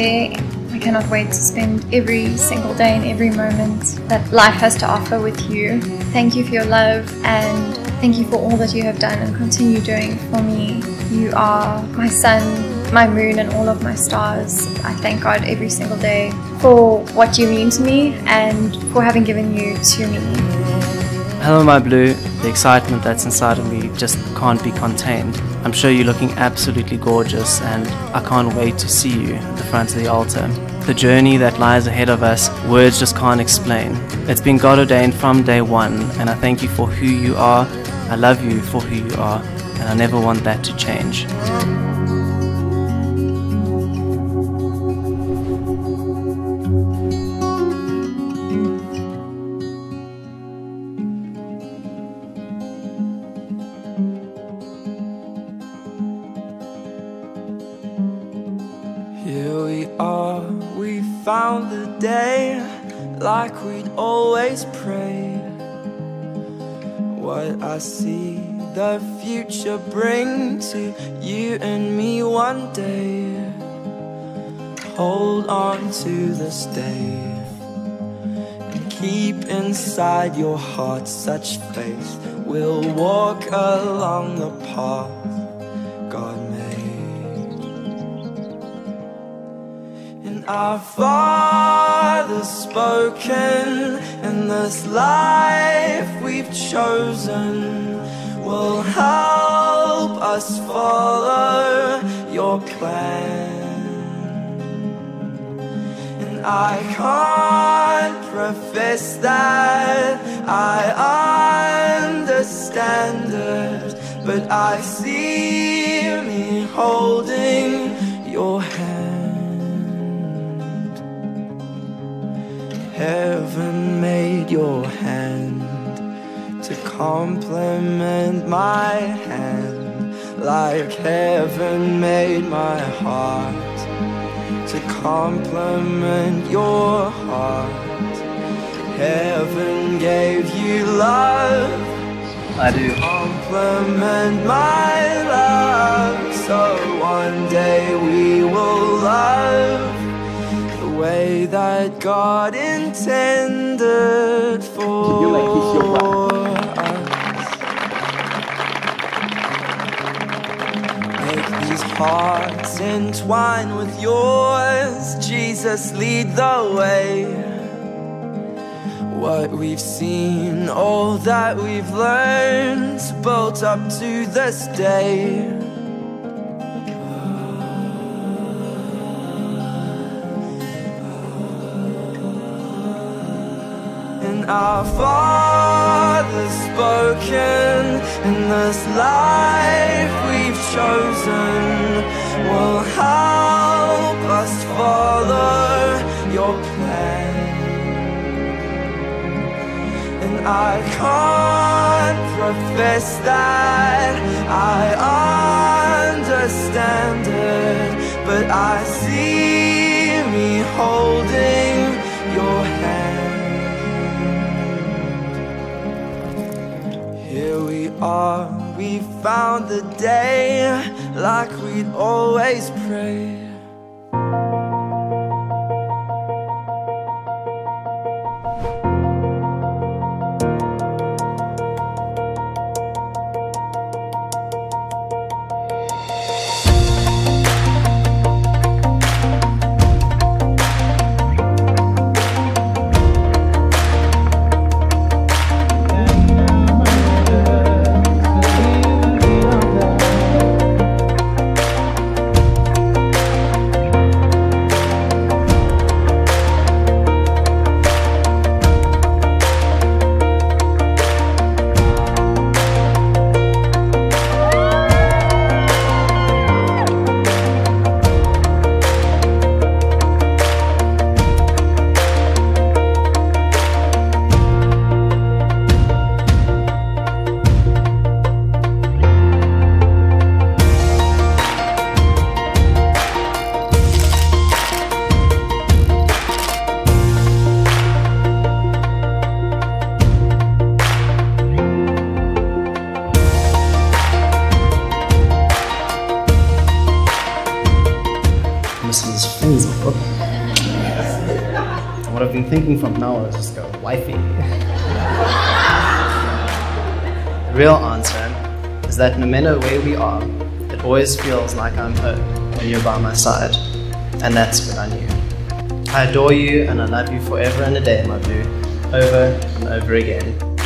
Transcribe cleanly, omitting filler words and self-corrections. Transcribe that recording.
there. I cannot wait to spend every single day and every moment that life has to offer with you. Thank you for your love and thank you for all that you have done and continue doing for me. You are my sun, my moon and all of my stars. I thank God every single day for what you mean to me and for having given you to me. Hello my blue, the excitement that's inside of me just can't be contained. I'm sure you're looking absolutely gorgeous and I can't wait to see you at the front of the altar. The journey that lies ahead of us, words just can't explain. It's been God ordained from day one and I thank you for who you are. I love you for who you are and I never want that to change. Here we are, we found the day, like we'd always prayed. What I see the future bring to you and me one day. Hold on to this day and keep inside your heart such faith. We'll walk along the path God made. Our Father's spoken, and this life we've chosen will help us follow your plan. And I can't profess that I understand it, but I see me holding your hand. Heaven made your hand to complement my hand, like heaven made my heart to complement your heart. Heaven gave you love to complement my love, so one day we will love way that God intended for us. Make these hearts entwine with yours, Jesus, lead the way. What we've seen, all that we've learned, built up to this day. Our Father's spoken, and this life we've chosen will help us follow your plan. And I can't profess that I understand it, but I see me holding your hand. Here we are, we found the day, like we'd always pray. thinking from now on is just go, wifey. The real answer is that no matter where we are, it always feels like I'm home when you're by my side. And that's what I knew. I adore you and I love you forever and a day, my boo, over and over again.